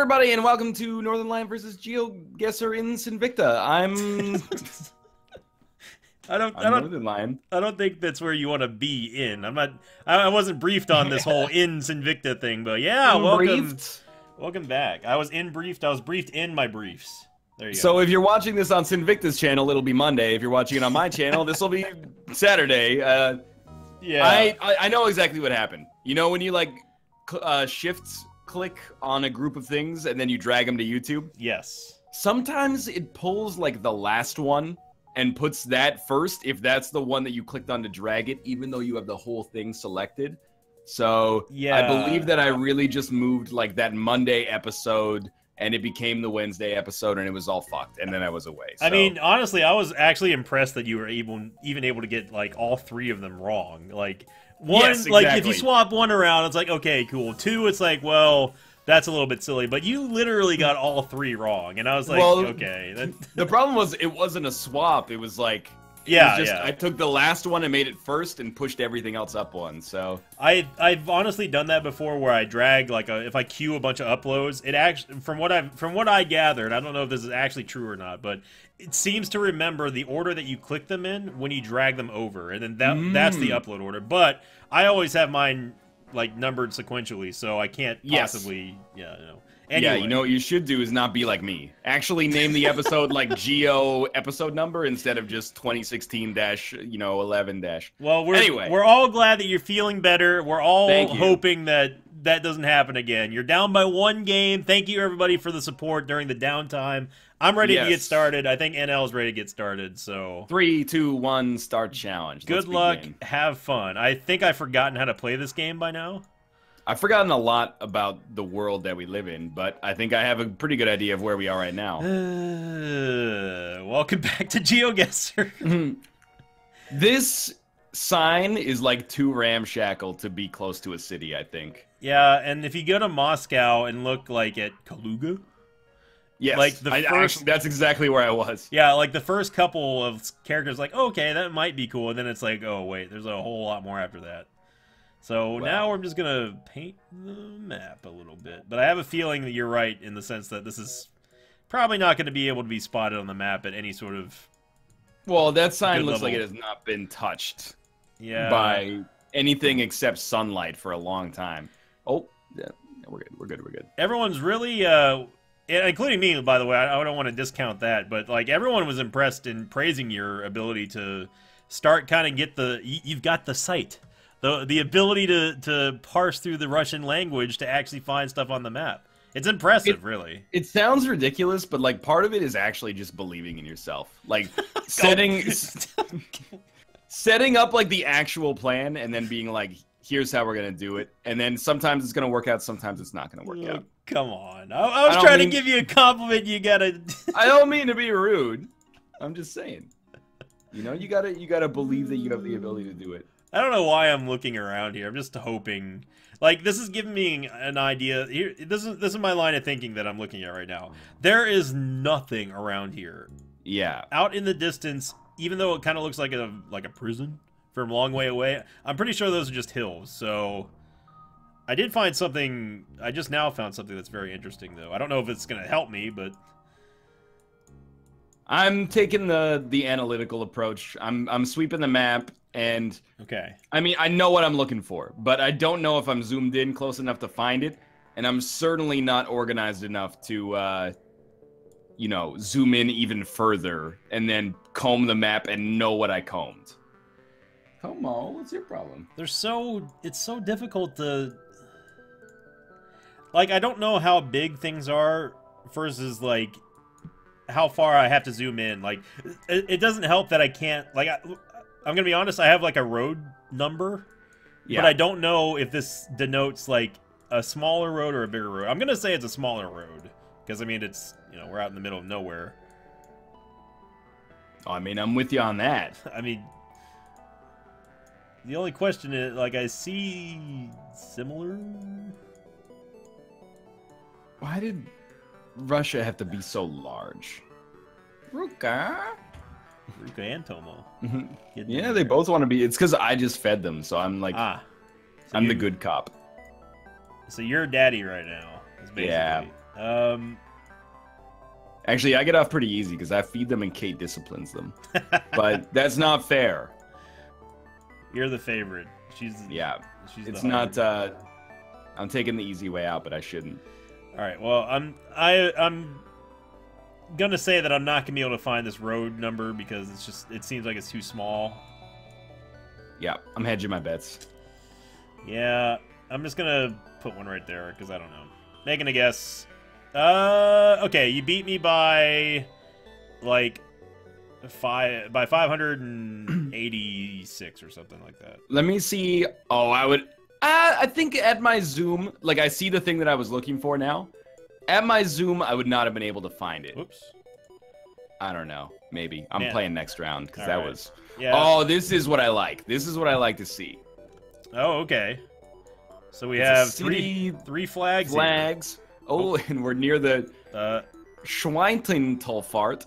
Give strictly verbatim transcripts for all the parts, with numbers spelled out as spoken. everybody, and welcome to Northern Lion versus GeoGuessr in Sinvicta. I'm. I don't. I'm I don't. Northern Lion. I don't think that's where you want to be in. I'm not. I, I wasn't briefed on this whole in Sinvicta thing, but yeah, I'm welcome. Briefed. Welcome back. I was in briefed. I was briefed in my briefs. There you go. So if you're watching this on Sinvicta's channel, it'll be Monday. If you're watching it on my channel, this will be Saturday. Uh, yeah. I, I I know exactly what happened. You know when you like uh, shifts. Click on a group of things and then you drag them to YouTube. Yes. Sometimes it pulls like the last one and puts that first if that's the one that you clicked on to drag it, even though you have the whole thing selected. So yeah. I believe that I really just moved like that Monday episode and it became the Wednesday episode and it was all fucked and then I was away. So. I mean, honestly, I was actually impressed that you were able, even able to get like all three of them wrong. Like, one, yes, exactly. Like, if you swap one around, it's like, okay, cool. Two, it's like, well, that's a little bit silly. But you literally got all three wrong. And I was like, well, okay. That... The problem was it wasn't a swap. It was like, it yeah, was just, yeah, I took the last one and made it first and pushed everything else up one. So I, I've honestly done that before where I drag, like, a, if I queue a bunch of uploads, it actually, from what I've, from what I gathered, I don't know if this is actually true or not, but it seems to remember the order that you click them in when you drag them over, and then that mm. that's the upload order. But I always have mine like numbered sequentially, so I can't possibly yes. yeah, no. Anyway. Yeah, you know what you should do is not be like me. Actually name the episode like Geo episode number instead of just twenty sixteen dash, you know, eleven dash. Well, we're anyway. we're all glad that you're feeling better. We're all hoping that that doesn't happen again. You're down by one game. Thank you everybody for the support during the downtime. I'm ready yes. to get started. I think N L is ready to get started. So three, two, one, start challenge. Good Let's luck. Begin. Have fun. I think I've forgotten how to play this game by now. I've forgotten a lot about the world that we live in, but I think I have a pretty good idea of where we are right now. Uh, welcome back to GeoGuessr. This sign is like too ramshackle to be close to a city, I think. Yeah, and if you go to Moscow and look like at Kaluga. Yes, like the I, first, I, that's exactly where I was. Yeah, like the first couple of characters, like, oh, okay, that might be cool. And then it's like, oh, wait, there's a whole lot more after that. So wow. now I'm just going to paint the map a little bit. But I have a feeling that you're right in the sense that this is probably not going to be able to be spotted on the map at any sort of... Well, that sign looks level. like it has not been touched yeah. by anything except sunlight for a long time. Oh, yeah, we're good, we're good, we're good. Everyone's really... Uh, including me, by the way, I don't want to discount that, but like everyone was impressed in praising your ability to start kind of get the, you've got the sight, the the ability to, to parse through the Russian language to actually find stuff on the map. It's impressive, it, really. It sounds ridiculous, but like part of it is actually just believing in yourself. Like setting, setting up like the actual plan and then being like, here's how we're going to do it. And then sometimes it's going to work out, sometimes it's not going to work yeah. out. Come on. I, I was I trying mean, to give you a compliment. You gotta. I don't mean to be rude. I'm just saying. You know, you gotta, you gotta believe that you have the ability to do it. I don't know why I'm looking around here. I'm just hoping. Like, this is giving me an idea. Here, this is this is my line of thinking that I'm looking at right now. There is nothing around here. Yeah. Out in the distance, even though it kind of looks like a like a prison from a long way away, I'm pretty sure those are just hills. So. I did find something, I just now found something that's very interesting, though. I don't know if it's going to help me, but... I'm taking the the analytical approach. I'm, I'm sweeping the map, and... Okay. I mean, I know what I'm looking for, but I don't know if I'm zoomed in close enough to find it, and I'm certainly not organized enough to, uh, you know, zoom in even further, and then comb the map and know what I combed. Come on, what's your problem? They're so... It's so difficult to... Like, I don't know how big things are versus, like, how far I have to zoom in. Like, it, it doesn't help that I can't... Like, I, I'm going to be honest, I have, like, a road number. Yeah. But I don't know if this denotes, like, a smaller road or a bigger road. I'm going to say it's a smaller road. Because, I mean, it's... You know, we're out in the middle of nowhere. Oh, I mean, I'm with you on that. I mean... The only question is, like, I see... Similar... Why did Russia have to be so large? Ruka. Ruka and Tomo. Yeah, they both want to be. It's because I just fed them, so I'm like, ah, so I'm you, the good cop. So you're daddy right now. Is basically, yeah, Um, Actually, I get off pretty easy because I feed them and Kate disciplines them. But that's not fair. You're the favorite. She's yeah. She's it's not. Uh, I'm taking the easy way out, but I shouldn't. All right. Well, I'm. I I'm gonna say that I'm not gonna be able to find this road number because it's just. It seems like it's too small. Yeah, I'm hedging my bets. Yeah, I'm just gonna put one right there because I don't know. Making a guess. Uh, okay, you beat me by, like, five by five hundred and eighty-six or something like that. Let me see. Oh, I would. Uh, I think at my zoom, like, I see the thing that I was looking for now. At my zoom, I would not have been able to find it. Oops. I don't know. Maybe I'm Man. playing next round because that right. was. Yeah. Oh, this is what I like. This is what I like to see. Oh, okay. So we it's have three three flags. Flags. Here. Oh, and we're near the uh, Schwentintolfart.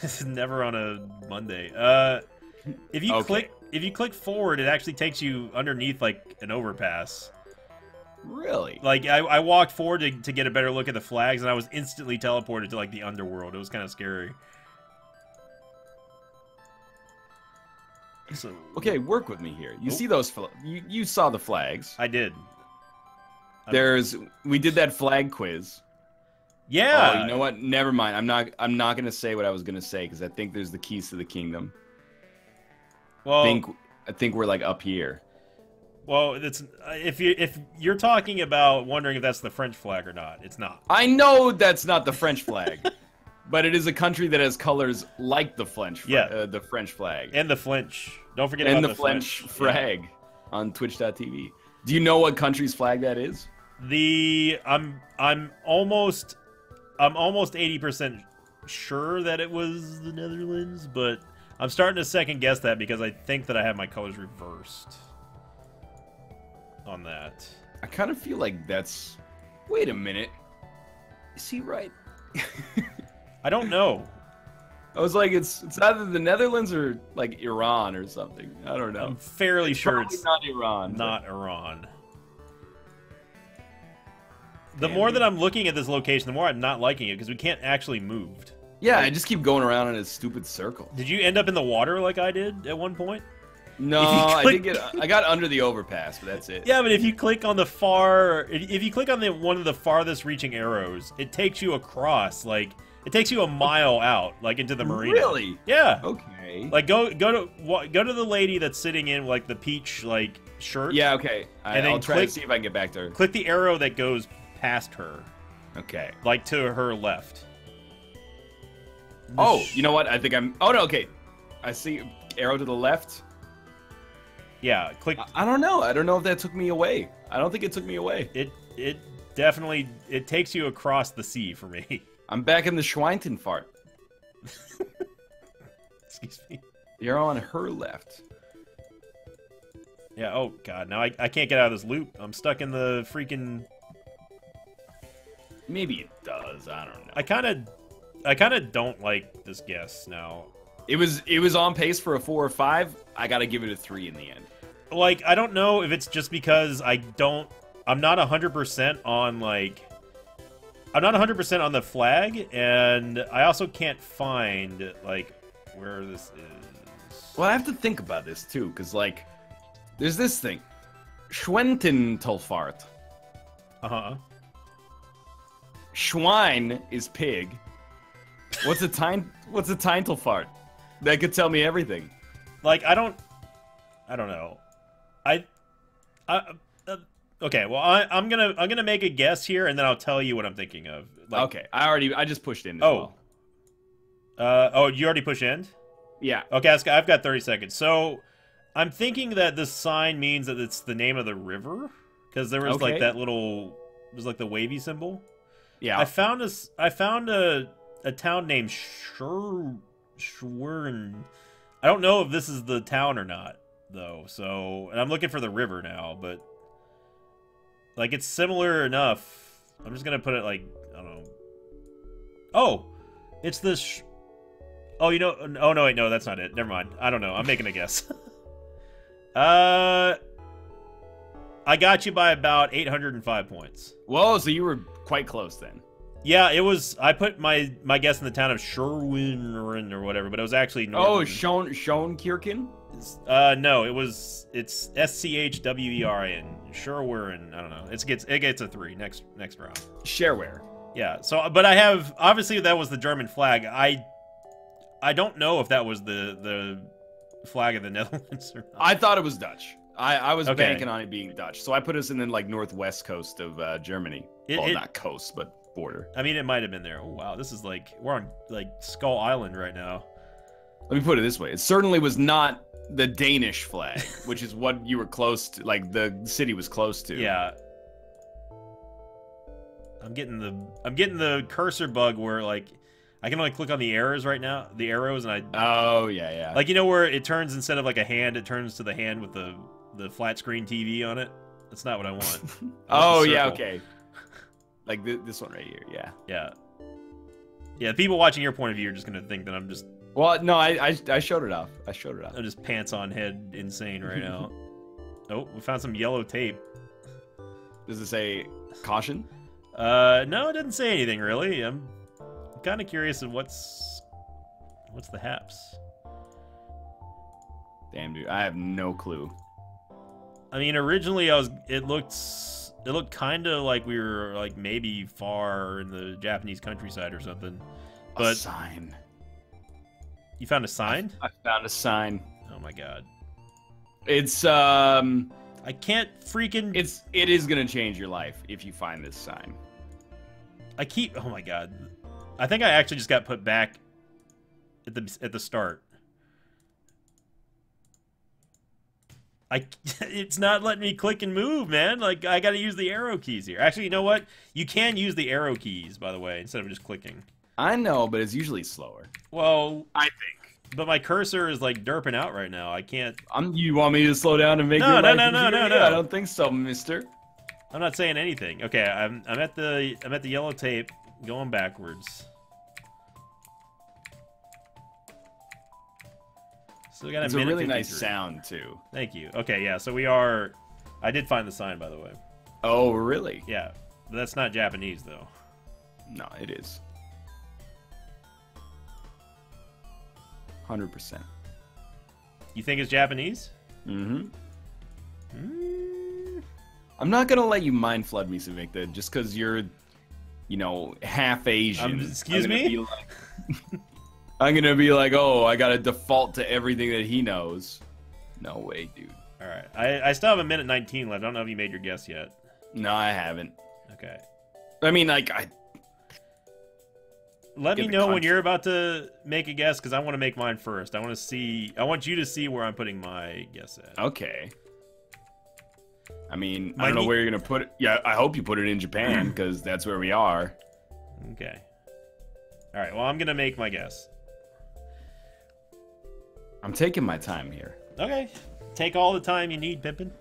This is never on a Monday. Uh, if you okay. click, if you click forward, it actually takes you underneath like an overpass. Really? Like I, I walked forward to, to get a better look at the flags, and I was instantly teleported to like the underworld. It was kind of scary. So okay, work with me here. You oh. see those? You you saw the flags? I did. There's we did that flag quiz. Yeah. Oh, you know what? Never mind. I'm not I'm not gonna say what I was gonna say because I think there's the keys to the kingdom. Well, I think I think we're like up here. Well, it's if you if you're talking about wondering if that's the French flag or not, it's not. I know that's not the French flag, but it is a country that has colors like the French. Yeah. Uh, the French flag and the Flinch. Don't forget and about the, the French, French flag yeah. on Twitch dot T V. Do you know what country's flag that is? The I'm I'm almost I'm almost eighty percent sure that it was the Netherlands, but I'm starting to second guess that because I think that I have my colors reversed on that. I kind of feel like that's wait a minute. Is he right? I don't know. I was like it's it's either the Netherlands or like Iran or something. I don't know. I'm fairly sure it's not Iran. Not Iran. The more that I'm looking at this location, the more I'm not liking it because we can't actually move. Yeah, I just keep going around in a stupid circle. Did you end up in the water like I did at one point? No, I did get. I got under the overpass, but that's it. Yeah, but if you click on the far, if you click on the one of the farthest reaching arrows, it takes you across. Like it takes you a mile out, like into the marina. Really? Yeah. Okay. Like go go to go to the lady that's sitting in like the peach like shirt. Yeah. Okay. I, and then I'll try click, to see if I can get back there. Click the arrow that goes past her. Okay. Like to her left. Oh, you know what? I think I'm. Oh no. Okay. I see arrow to the left. Yeah. Click. I, I don't know. I don't know if that took me away. I don't think it took me away. It it definitely it takes you across the sea for me. I'm back in the Schwentintolfart. Excuse me. You're on her left. Yeah. Oh God. Now I I can't get out of this loop. I'm stuck in the freaking. Maybe it does. I don't know. I kind of, I kind of don't like this guess now. It was it was on pace for a four or five. I gotta give it a three in the end. Like I don't know if it's just because I don't. I'm not a hundred percent on like. I'm not a hundred percent on the flag, and I also can't find like where this is. Well, I have to think about this too, because like, there's this thing, Schwentintolfart. Uh huh. Schwein is pig. What's a tine? What's a Tintolfart? That could tell me everything. Like I don't, I don't know. I, I, uh, okay. Well, I, I'm gonna, I'm gonna make a guess here, and then I'll tell you what I'm thinking of. Like, okay. I already, I just pushed in. As oh. Well. Uh oh. You already pushed in? Yeah. Okay. I've got thirty seconds. So, I'm thinking that this sign means that it's the name of the river, because there was okay. like that little, it was like the wavy symbol. Yeah, I found a I found a a town named Schwerin. I don't know if this is the town or not though. So, and I'm looking for the river now, but like it's similar enough. I'm just gonna put it like I don't know. Oh, it's this. Sh oh, you know. Oh no, wait, no, that's not it. Never mind. I don't know. I'm making a guess. uh, I got you by about eight hundred five points. Whoa, so you were quite close then. Yeah, it was. I put my my guess in the town of Schwerin or whatever, but it was actually Northern. Oh, Schoenkirchen? Uh, no, it was. It's S C H W E R I N. Schwerin. I don't know. It gets it gets a three next next round. Shareware. Yeah. So, but I have obviously that was the German flag. I I don't know if that was the the flag of the Netherlands or not. I thought it was Dutch. I, I was okay. banking on it being Dutch, so I put us in the like northwest coast of uh, Germany. It, well, it, not coast, but. Border. I mean, it might have been there. Oh, wow, this is like we're on like Skull Island right now. Let me put it this way: it certainly was not the Danish flag, which is what you were close to. Like the city was close to. Yeah. I'm getting the I'm getting the cursor bug where like I can only click on the arrows right now, the arrows, and I. Oh yeah, yeah. Like you know where it turns instead of like a hand, it turns to the hand with the the flat screen T V on it. That's not what I want. Oh yeah, okay. Like th this one right here, yeah. Yeah. Yeah, people watching your point of view are just going to think that I'm just... Well, no, I, I I showed it off. I showed it off. I'm just pants on head insane right now. Oh, we found some yellow tape. Does it say caution? Uh, no, it doesn't say anything, really. I'm, I'm kind of curious of what's... What's the haps? Damn, dude. I have no clue. I mean, originally, I was... It looked... It looked kind of like we were like maybe far in the Japanese countryside or something. But a sign. You found a sign? I found a sign. Oh my god. It's um I can't freaking It's it is going to change your life if you find this sign. I keep Oh my god. I think I actually just got put back at the at the start. I, it's not letting me click and move, man. Like, I gotta use the arrow keys here. Actually, you know what? You can use the arrow keys, by the way, instead of just clicking. I know, but it's usually slower. Well, I think. But my cursor is, like, derping out right now. I can't... I'm, you want me to slow down and make no, your no, life No, no, no, no, no, no. I don't think so, mister. I'm not saying anything. Okay, I'm, I'm, at, the, I'm at the yellow tape going backwards. So we got it's a, a really nice sound too. Thank you. Okay, yeah. So we are. I did find the sign, by the way. Oh, really? Yeah. But that's not Japanese, though. No, it is. Hundred percent. You think it's Japanese? Mm-hmm. Mm. I'm not gonna let you mind flood me, Sinvicta, just because you're, you know, half Asian. Um, excuse me. I'm gonna be like, oh, I gotta default to everything that he knows. No way, dude. All right, I, I still have a minute nineteen left. I don't know if you made your guess yet. No, I haven't. Okay. I mean, like, I. Let me know when you're about to make a guess, because I want to make mine first. I want to see. I want you to see where I'm putting my guess at. Okay. I mean, I don't know where you're gonna put it. Yeah, I hope you put it in Japan, because that's where we are. Okay. All right. Well, I'm gonna make my guess. I'm taking my time here. Okay. Take all the time you need, Pippin.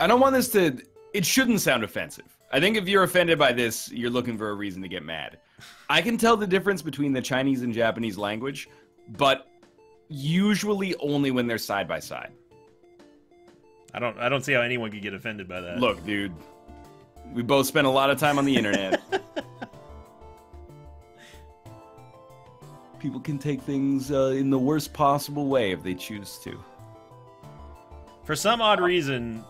I don't want this to... It shouldn't sound offensive. I think if you're offended by this, you're looking for a reason to get mad. I can tell the difference between the Chinese and Japanese language, but usually only when they're side by side. I don't I don't see how anyone could get offended by that. Look, dude. We both spent a lot of time on the internet. People can take things uh, in the worst possible way if they choose to. For some odd reason...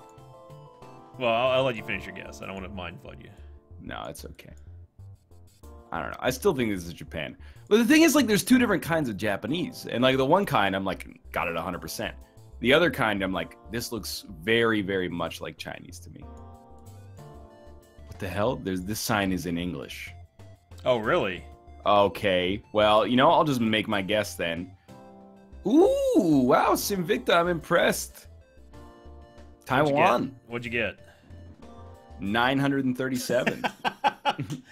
Well, I'll, I'll let you finish your guess. I don't want to mind flood you. No, it's okay. I don't know. I still think this is Japan. But the thing is, like, there's two different kinds of Japanese. And, like, the one kind, I'm like, got it one hundred percent. The other kind, I'm like, this looks very, very much like Chinese to me. What the hell? There's, this sign is in English. Oh, really? Okay, well, you know, I'll just make my guess then. Ooh, wow, Sinvicta, I'm impressed. Taiwan. What'd you get? nine hundred thirty-seven.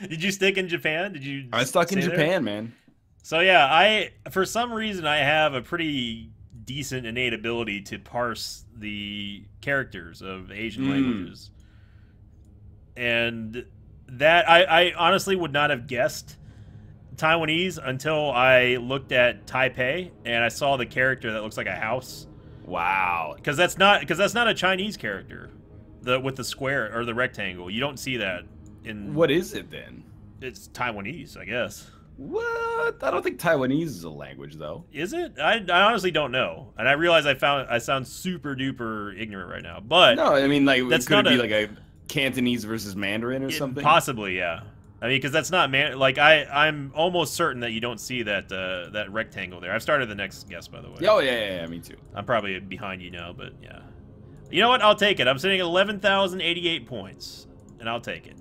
Did you stick in Japan? Did you? I stuck in Japan, there? man. So yeah, I for some reason I have a pretty decent innate ability to parse the characters of Asian mm. languages, and that I, I honestly would not have guessed Taiwanese until I looked at Taipei and I saw the character that looks like a house. Wow. Because that's not because that's not a Chinese character. The with the square or the rectangle. You don't see that in. What is it then? It's Taiwanese, I guess. What? I don't think Taiwanese is a language, though. Is it? I, I honestly don't know, and I realize I found I sound super duper ignorant right now. But no, I mean like that's could not it be a, like a Cantonese versus Mandarin or it, something. Possibly, yeah. I mean, because that's not man. Like I, I'm almost certain that you don't see that uh, that rectangle there. I've started the next guess, by the way. Oh yeah, yeah, yeah, me too. I'm probably behind you now, but yeah. You know what? I'll take it. I'm sitting at eleven thousand eighty-eight points, and I'll take it.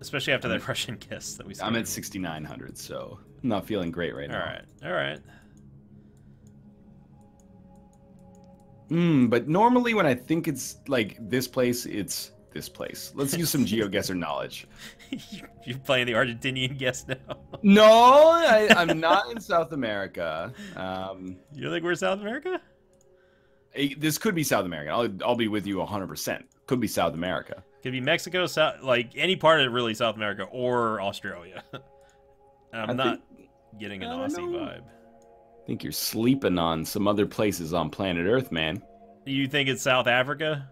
Especially after that Russian kiss that we saw. I'm at sixty-nine hundred, so I'm not feeling great right now. All right, all right. Mm, but normally when I think it's like this place, it's this place. Let's use some GeoGuessr knowledge. You're playing the Argentinian guess now? No, I, I'm not in South America. Um, you think we're South America? This could be South America. I'll, I'll be with you one hundred percent. Could be South America. Could be Mexico, South, like any part of really South America or Australia. I'm I not think, getting an Aussie know. vibe. I think you're sleeping on some other places on planet Earth, man. You think it's South Africa?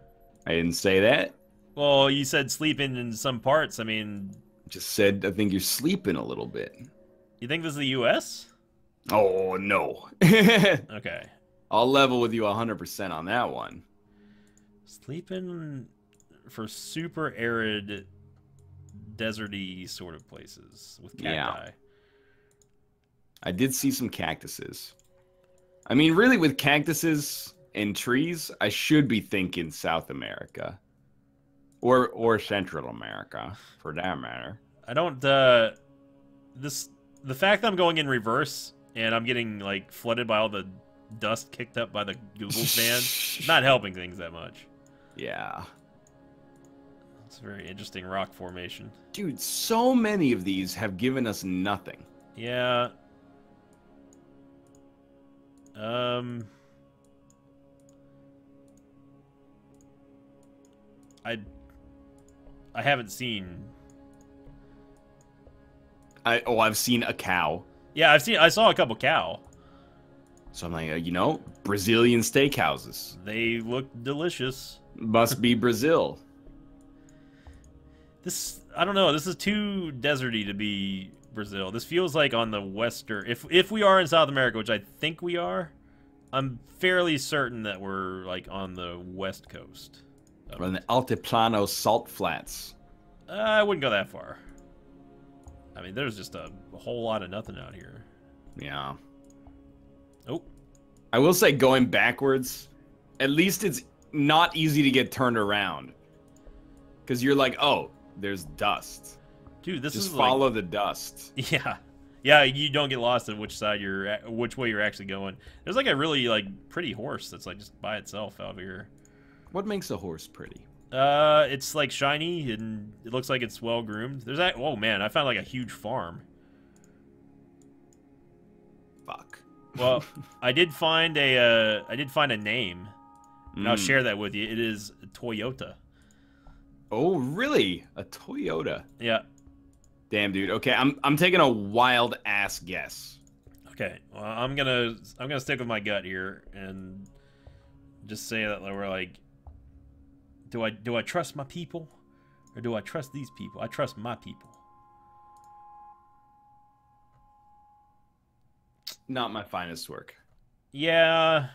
I didn't say that. Well, you said sleeping in some parts. I mean, just said I think you're sleeping a little bit. You think this is the U S? Oh, no. Okay. I'll level with you one hundred percent on that one. Sleeping for super arid, deserty sort of places with cacti. Yeah. I did see some cactuses. I mean, really, with cactuses and trees, I should be thinking South America, or or Central America, for that matter. I don't. Uh, this the fact that I'm going in reverse and I'm getting like flooded by all the dust kicked up by the Google fan, not helping things that much. Yeah. It's a very interesting rock formation. Dude, so many of these have given us nothing. Yeah. Um. I. I haven't seen. I oh, I've seen a cow. Yeah, I've seen. I saw a couple cow. So I'm like, you know, Brazilian steakhouses. They look delicious. Must be Brazil. This, I don't know, this is too deserty to be Brazil. This feels like on the western, if if we are in South America, which I think we are, I'm fairly certain that we're like on the west coast. We're on the Altiplano salt flats. Uh, I wouldn't go that far. I mean, there's just a whole lot of nothing out here. Yeah. Oh. I will say going backwards, at least it's not easy to get turned around. Because you're like, oh, there's dust. Dude, this Just is follow like, the dust. Yeah. Yeah, you don't get lost in which side you're which way you're actually going. There's like a really like pretty horse that's like just by itself out here. What makes a horse pretty? Uh it's like shiny and it looks like it's well groomed. There's that oh man, I found like a huge farm. Fuck. Well, I did find a uh I did find a name. And mm. I'll share that with you. It is Toyota. Oh, really? A Toyota? Yeah. Damn, dude. Okay, I'm I'm taking a wild ass guess. Okay, well, I'm gonna I'm gonna stick with my gut here and just say that we're like, do I do I trust my people, or do I trust these people? I trust my people. Not my finest work. Yeah,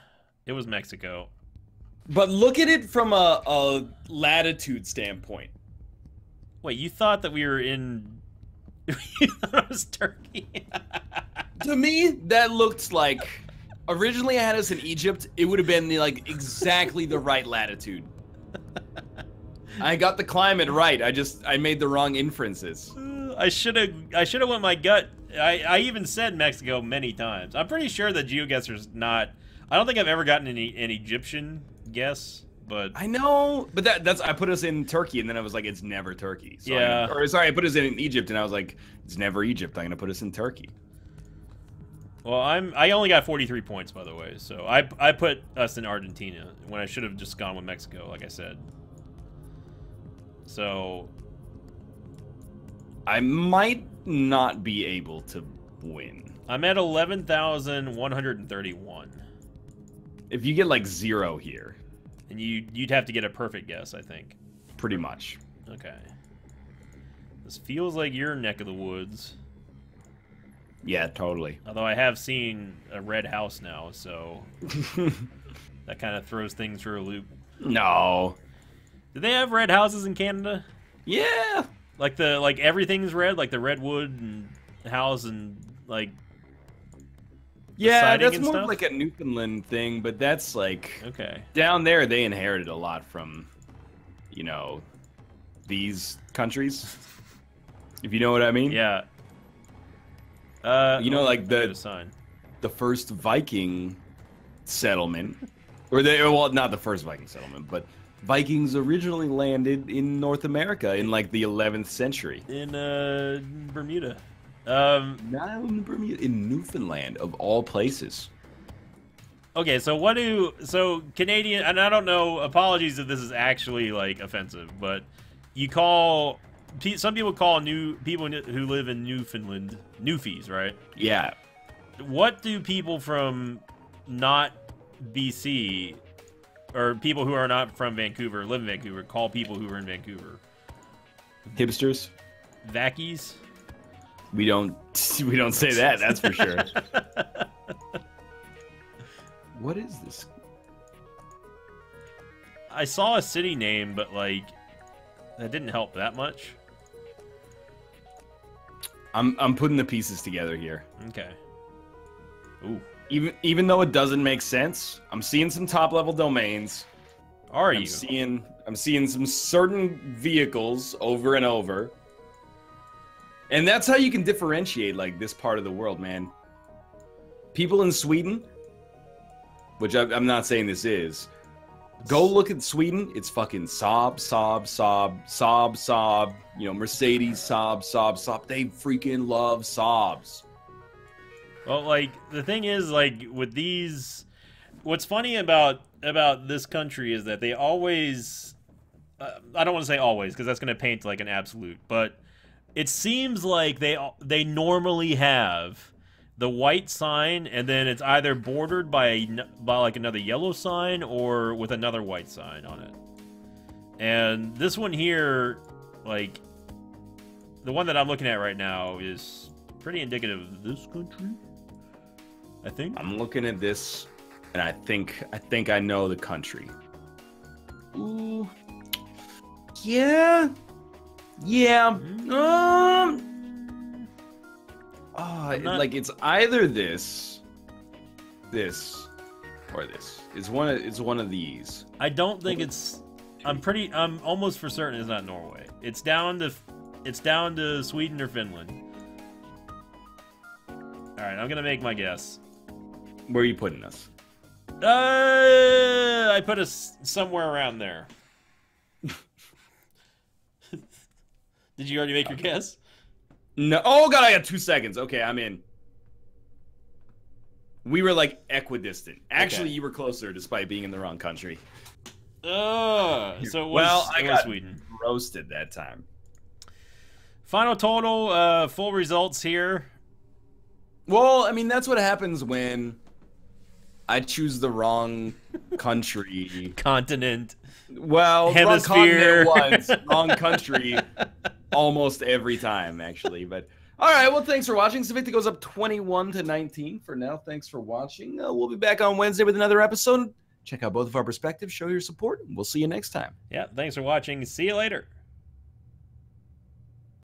it was Mexico. But look at it from a, a latitude standpoint. Wait, you thought that we were in... You thought it was Turkey? To me, that looked like... Originally, I had us in Egypt. It would have been the, like exactly the right latitude. I got the climate right. I just... I made the wrong inferences. Uh, I should have... I should have went my gut. I, I even said Mexico many times. I'm pretty sure that GeoGuessr's not... I don't think I've ever gotten any, an Egyptian... guess, but I know, but that that's I put us in Turkey and then I was like, it's never Turkey. So yeah, I'm, or sorry, I put us in Egypt and I was like, it's never Egypt. I'm gonna put us in Turkey. Well, I'm I only got forty-three points, by the way, so I I put us in Argentina when I should have just gone with Mexico, like I said. So I might not be able to win. I'm at eleven thousand one hundred thirty-one. If you get like zero here. And you, you'd have to get a perfect guess, I think. Pretty much. Okay. This feels like your neck of the woods. Yeah, totally. Although I have seen a red house now, so that kind of throws things for a loop. No. Do they have red houses in Canada? Yeah. Like the like everything's red, like the redwood and house and like. Yeah, that's more stuff? Like a Newfoundland thing, but that's like okay. Down there they inherited a lot from, you know, these countries. If you know what I mean. Yeah. Uh, you know, like the sign. the first Viking settlement, or they well, not the first Viking settlement, but Vikings originally landed in North America in like the eleventh century in uh, Bermuda. Um, not in Bermuda, in Newfoundland of all places. Okay, so what do so Canadian? And I don't know. Apologies if this is actually like offensive, but you call. Some people call new people who live in Newfoundland Newfies, right? Yeah. What do people from not B C or people who are not from Vancouver, live in Vancouver, call people who are in Vancouver? Hipsters? Vackies? We don't we don't say that, that's for sure. What is this? I saw a city name, but like that didn't help that much. I'm I'm putting the pieces together here. Okay. Ooh. Even even though it doesn't make sense, I'm seeing some top level domains. Are you? I'm seeing I'm seeing some certain vehicles over and over. And that's how you can differentiate like this part of the world, man. People in Sweden, which I, I'm not saying this is. Go look at Sweden. It's fucking Saab, Saab, Saab, Saab, Saab. You know, Mercedes, Saab, Saab, Saab. They freaking love Saabs. Well, like, the thing is, like, with these... What's funny about about this country is that they always... Uh, I don't want to say always, because that's going to paint, like, an absolute. But it seems like they they normally have the white sign, and then it's either bordered by a, by like another yellow sign or with another white sign on it. And this one here, like the one that I'm looking at right now, is pretty indicative of this country. I think I'm looking at this, and I think I think I know the country. Ooh, yeah, yeah. Mm-hmm. Um. Oh, not... like it's either this, this, or this. It's one. Of, it's one of these. I don't think it's. I'm pretty. I'm almost for certain it's not Norway. It's down to. It's down to Sweden or Finland. All right, I'm gonna make my guess. Where are you putting us? Uh, I put us somewhere around there. Did you already make your guess? No. Oh, God, I got two seconds. Okay, I'm in. We were, like, equidistant. Actually, okay. You were closer, despite being in the wrong country. Uh, so it was, well, I it got was Sweden. Roasted that time. Final total, uh, full results here. Well, I mean, that's what happens when I choose the wrong country. Continent. Well, hemisphere. Wrong continent once, wrong country. Almost every time, actually. But all right, well, thanks for watching. Sinvicta goes up twenty-one to nineteen for now. Thanks for watching. Uh, we'll be back on Wednesday with another episode. Check out both of our perspectives. Show your support, and we'll see you next time. Yeah, thanks for watching. See you later.